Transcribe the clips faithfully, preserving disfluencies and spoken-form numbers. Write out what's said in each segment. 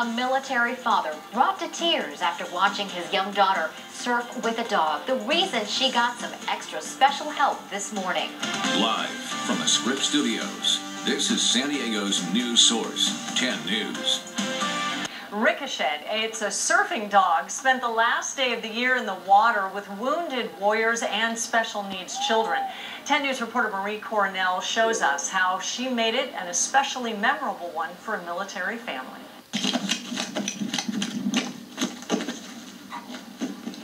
A military father brought to tears after watching his young daughter surf with a dog. The reason she got some extra special help this morning. Live from the Scripps Studios, this is San Diego's news source, ten news. Ricochet, it's a surfing dog, spent the last day of the year in the water with wounded warriors and special needs children. ten news reporter Marie Cornell shows us how she made it an especially memorable one for a military family.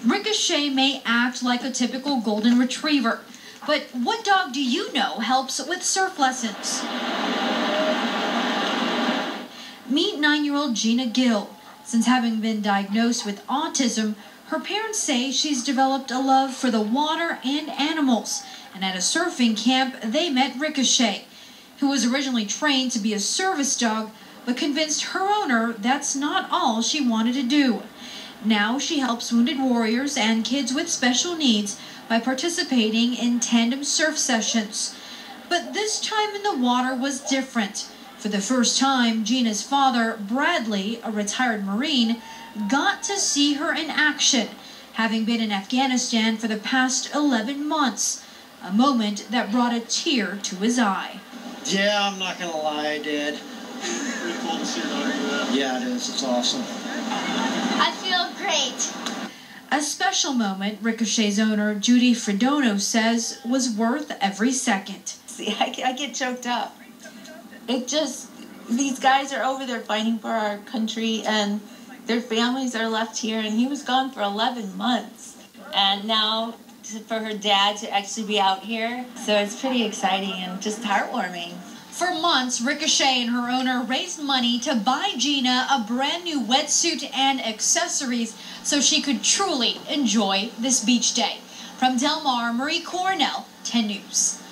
Ricochet may act like a typical golden retriever, but what dog do you know helps with surf lessons? Meet nine-year-old Gina Gill. Since having been diagnosed with autism, her parents say she's developed a love for the water and animals. And at a surfing camp, they met Ricochet, who was originally trained to be a service dog, but convinced her owner that's not all she wanted to do. Now she helps wounded warriors and kids with special needs by participating in tandem surf sessions. But this time in the water was different. For the first time, Gina's father, Bradley, a retired Marine, got to see her in action, having been in Afghanistan for the past eleven months, a moment that brought a tear to his eye. Yeah, I'm not going to lie, I did. Pretty cool to see her daughter do that. Yeah, it is. It's awesome. I feel great. A special moment, Ricochet's owner, Judy Fredono, says was worth every second. See, I, I get choked up. It just, these guys are over there fighting for our country and their families are left here, and he was gone for eleven months. And now to, for her dad to actually be out here, so it's pretty exciting and just heartwarming. For months, Ricochet and her owner raised money to buy Gina a brand new wetsuit and accessories so she could truly enjoy this beach day. From Del Mar, Marie Cornell, ten news.